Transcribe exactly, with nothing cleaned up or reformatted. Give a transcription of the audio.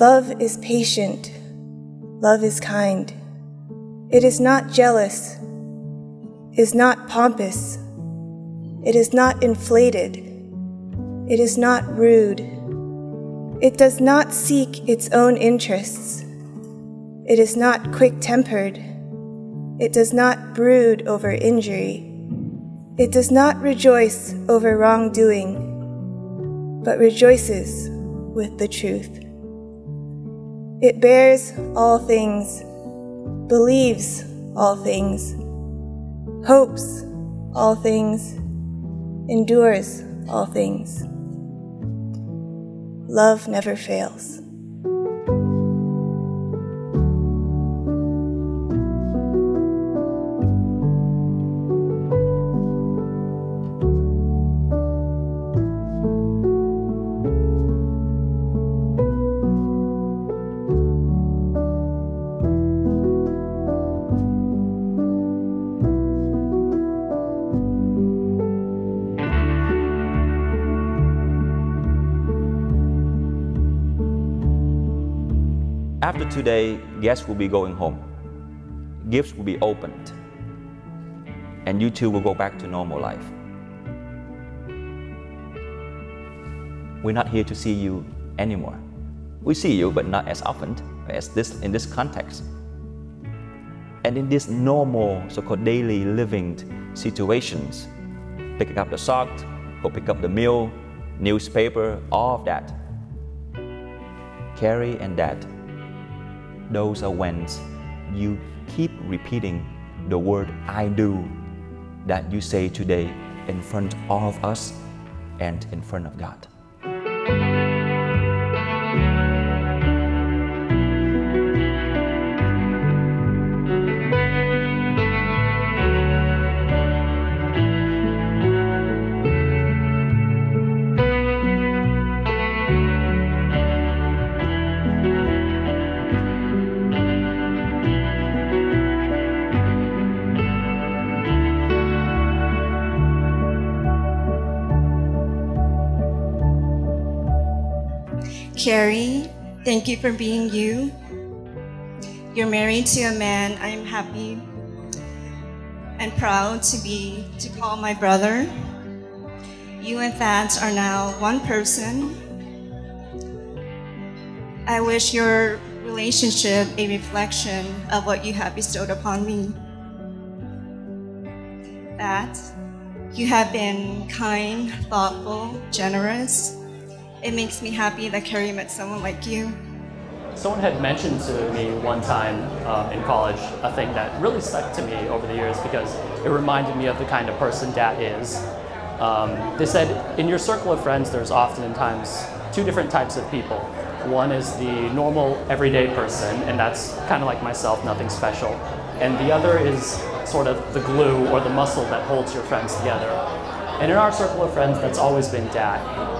Love is patient. Love is kind. It is not jealous. It is not pompous. It is not inflated. It is not rude. It does not seek its own interests. It is not quick-tempered. It does not brood over injury. It does not rejoice over wrongdoing, but rejoices with the truth. It bears all things, believes all things, hopes all things, endures all things. Love never fails. After today, guests will be going home. Gifts will be opened. And you two will go back to normal life. We're not here to see you anymore. We see you, but not as often as this in this context. And in this normal, so-called daily living situations, picking up the sock, go pick up the meal, newspaper, all of that. Kary and Dat. Those are when you keep repeating the word I do that you say today in front of all of us and in front of God. Kary, thank you for being you. You're married to a man I'm happy and proud to be, to call my brother. You and Dat are now one person. I wish your relationship a reflection of what you have bestowed upon me. Dat, you have been kind, thoughtful, generous. It makes me happy that Kary met someone like you. Someone had mentioned to me one time um, in college a thing that really stuck to me over the years because it reminded me of the kind of person Dat is. Um, they said, in your circle of friends, there's oftentimes two different types of people. One is the normal, everyday person, and that's kind of like myself, nothing special. And the other is sort of the glue or the muscle that holds your friends together. And in our circle of friends, that's always been Dat.